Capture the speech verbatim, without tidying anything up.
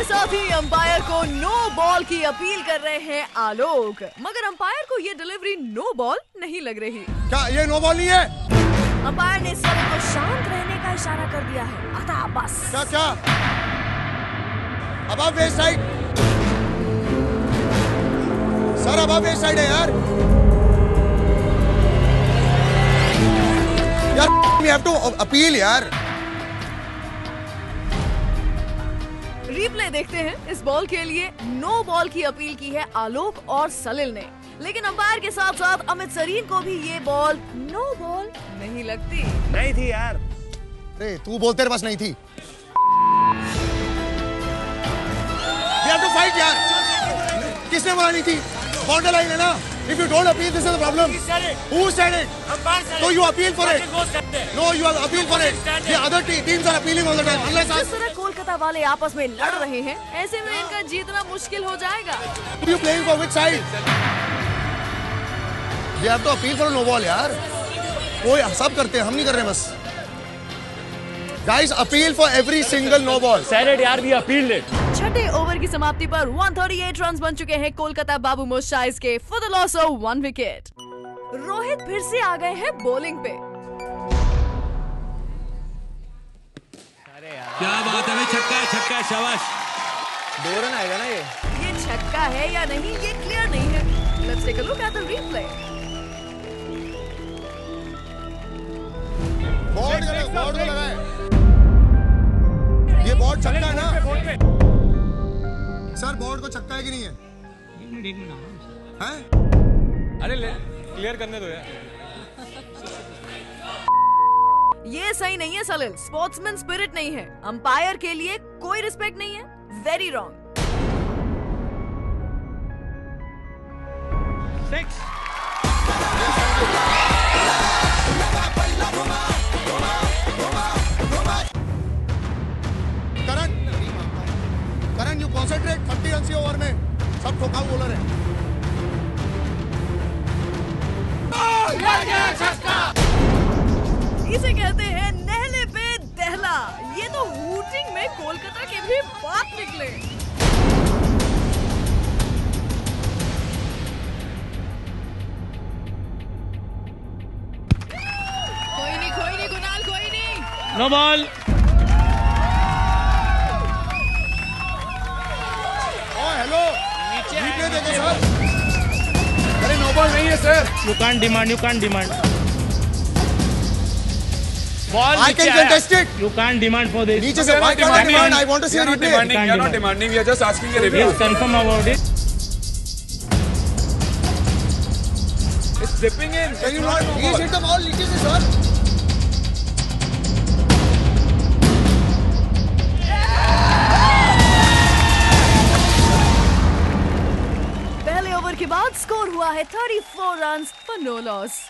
इसके साथ ही अंपायर को नो बॉल की अपील कर रहे हैं आलोक, मगर अंपायर को ये डिलीवरी नो बॉल नहीं लग रही। क्या ये नो बॉल नहीं है? अंपायर ने सलील को शांत रहने का इशारा कर दिया है। आता बस क्या क्या अब आप वेस्ट साइड सर, अब आप वेस्ट साइड है यार। यार वी हैव टू अपील यार। रिप्ले देखते हैं। इस बॉल के लिए नो बॉल की अपील की है आलोक और सलील ने, लेकिन अंपायर के साथ साथ अमित सरीन को भी ये बॉल नो बॉल नहीं लगती। नहीं थी यार। अरे तू बोलते रहे बस नहीं थी। यार तो फाइट यार। किसने बोला नहीं थी? बाउंड्री लाइन है ना। If you don't appeal, this is the problem. He said it. Who said it? Umpire said it. So you appeal for it. No, you have appeal for it. The other teams are appealing all the time. Unless जिस तरह कोलकाता वाले आपस में लड़ रहे हैं, ऐसे में इनका जीतना मुश्किल हो जाएगा। Who you playing for? Which side? They have to appeal for no ball, यार। कोई सब करते हैं, हम नहीं कर रहे हैं बस। Guys, appeal for every single no ball. Said it, यार, we appealed it. छठे ओवर की समाप्ति पर एक सौ अड़तीस रन बन चुके हैं कोलकाता बाबू मोशाइज के for the loss of one wicket. Rohit फिर से आ गए हैं बॉलिंग पे। क्या बात है, छक्का छक्का शाबाश। डोरन आएगा ना ये? ये छक्का है या नहीं ये क्लियर नहीं है। Let's take a look at the replay. Ball गलत बॉल गलत है। ये बॉल छक्का है ना? सर बोर्ड को छक्का है कि नहीं है? एक मिनट एक मिनट हैं? अरे क्लियर करने दो यार। ये सही नहीं है सलील, स्पोर्ट्समैन स्पिरिट नहीं है, अंपायर के लिए कोई रिस्पेक्ट नहीं है। Very wrong. Six. Correct. Karan you concentrate, thirty run over में सब ठोका बोलर है। इसे कहते हैं नहले पे दहला। ये तो वोटिंग में कोलकाता के भी बात निकले। कोई नहीं कोई नहीं कुणाल कोई नहीं। No ball. हेलो नीचे नीचे देखो सर। अरे नो बॉल नहीं है sir. You can demand you can demand ball. I can contest it. You can demand for this. नीचे से I can demand. I want to see a replay. You are not demanding, we are just asking a review. Confirm about it. It's slipping in. Can you not please hit the ball नीचे से sir. के बाद score हुआ है thirty four runs for no loss.